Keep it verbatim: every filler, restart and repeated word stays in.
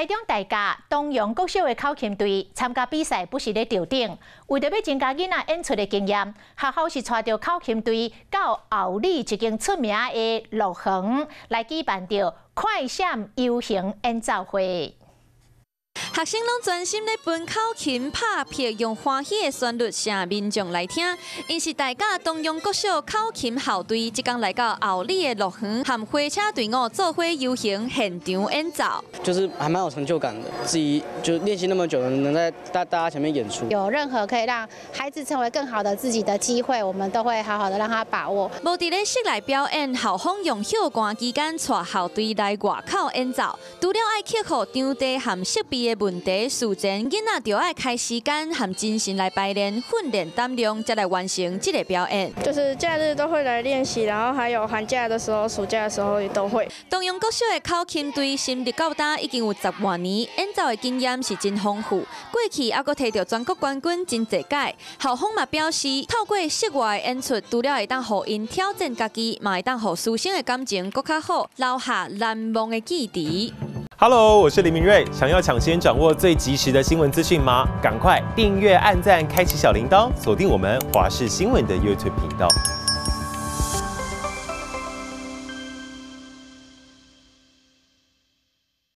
台中大甲东洋国小的口琴队参加比赛，不是咧吊顶，为着要增加囡仔演出的经验，学校是带着口琴队到后里一间出名的乐园来举办着快闪游行演奏会。 学生拢专心咧分口琴拍片，用欢喜的旋律向民众来听。因是大家东洋国小口琴校队，即将来到后里的乐园，含火车队伍做伙游行现场演奏，就是还蛮有成就感的。自己就练习那么久，能在大大家前面演出，有任何可以让孩子成为更好的自己的机会，我们都会好好的让他把握。无伫咧室内表演，校方用休寒期间带校队来外口演奏，除了爱克服场地含设备的 问题事前，囡仔就要开时间和精神来排练、训练胆量，才来完成这个表演。就是假日都会来练习，然后还有寒假的时候、暑假的时候也都会。东洋国小的口琴队深入到今已经有十多年，演奏的经验是真丰富。过去还阁摕到全国冠军真侪届。校方嘛表示，透过室外的演出，除了会当互因挑战家己，嘛会当互师生的感情更较好，留下难忘的记忆。 Hello， 我是林明瑞。想要抢先掌握最及时的新闻资讯吗？赶快订阅、按赞、开启小铃铛，锁定我们华视新闻的 YouTube 频道。